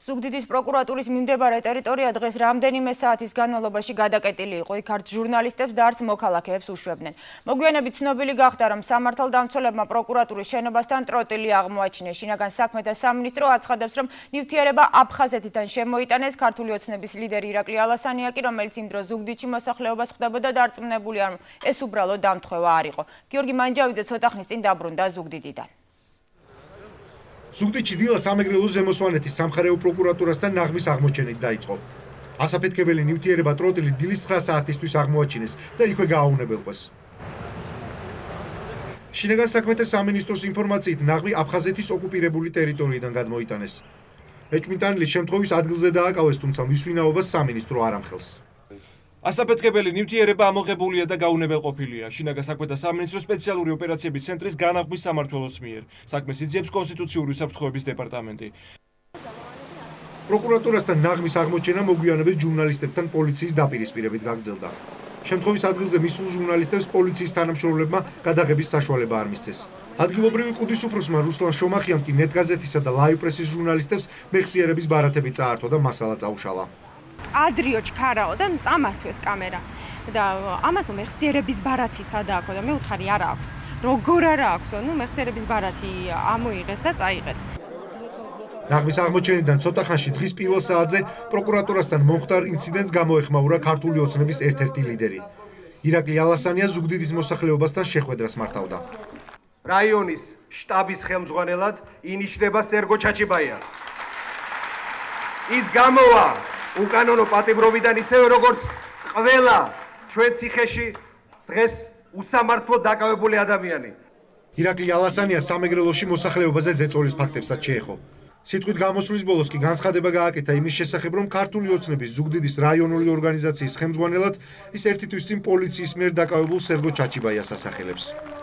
ზუგდიდის პროკურატურის მიმდებარე ტერიტორია დღეს რამდენიმე საათის განმავლობაში გადაკეტილი იყო. იქ არც ჟურნალისტებს და არც მოქალაქეებს უშვებდნენ. Მოგვიანებით ცნობილი გახდა, რომ სამართალდამცველებმა პროკურატურის შენობასთან ტროტილი აღმოაჩინეს. შინაგან საქმეთა სამინისტრო აცხადებს, რომ ნივთიერება აფხაზეთიდან შემოიტანეს. ქართული ოცნების ლიდერი ირაკლი ალასანია კი, რომელიც იმ დროს ზუგდიდში მოსახლეობას ხვდებოდა დარწმუნებული, რომ ეს უბრალოდ დამთხვევა არ იყო. გიორგი მანჯავიძე ცოტა ხნის წინ დაბრუნდა ზუგდიდიდან. Ზუგდიდში დილას სამეგრელო ზემოსვანეთის სამხარეო პროკურატურასთან ნაღმის აღმოჩენით დაიწყო. ასაფეთქებელი ნივთიერება ტროტილი დილის 9 საათისთვის აღმოაჩინეს და იქვე გააუნებელყვეს. შინაგან საქმეთა სამინისტროს ინფორმაციით, ნაღმი აფხაზეთის ოკუპირებული ტერიტორიიდან გადმოიტანეს. ეჭვმიტანილი შემთხვევის ადგილზე დააკავეს, თუმცა მისვინაობას სამინისტრო არ ამხელს. ასაფეთქებელი ნივთიერება ამოღებულია და გაუნებელყოფილია შინაგან საქმეთა სამინისტროს სპეციალური ოპერაციების ცენტრის განაღმვის სამართლოს მიერ. საქმეს იძიებს კონსტიტუციური უსაფრთხოების დეპარტამენტი. პროკურატურასთან ნაღმის აღმოჩენა მოგვიანებით ჟურნალისტებთან პოლიციის დაპირისპირებით გაგრძელდა. Შემთხვევის ადგილზე მისულ ჟურნალისტებს პოლიციის თანამშრომლებმა გადაღების საშუალება არ მისცეს. ადგილობრივი კუდის უფროსმა რუსლან შომახიამ კი ნეტგაზეთისა და ლაივ პრესის ჟურნალისტებს მეხსიერების ბარათები წაართვა და მასალა წაუშალა. Adrio Chkaraod, amartves camera. Da, Amazon mexierebis barati sadako, da meut hari ar aks. Rogor ar aks, nu mexierebis barati amoiges da tsaighes. Nagmis აღმოჩენიდან ცოტა ხანში დღის პირველ საათზე პროკურატურასთან მომხდარ ინციდენტს გამოეხმაურა ქართული ოცნების ერთ-ერთი ლიდერი. ირაკლი ალასანია ზუგდიდის მოსახლეობასთან შეხვედრას მართავდა. რაიონის შტაბის ხელმძღვანელად ინიშნება სერგო ჩაჩიბაია. ის გამოვა უკანონო პატიმრობიდან ისევე როგორც ყველა ჩვენ ციხეში დღეს უსამართლოდ დაკავებული ადამიანი. ირაკლი ალასანია სამეგრელოში მოსახლეობაზე ზეწოლის ფაქტებსაც შეეხო. სიტყვით გამოსვლის ბოლოს კი განცხადება გააკეთა იმის შესახებ, რომ ქართული ოცნების ზუგდიდის რაიონული ორგანიზაციის ხელმძღვანელად ის ერთი თვის წინ პოლიციის მიერ დაკავებულ სერგო ჩაჩიბაიას ასახელებს.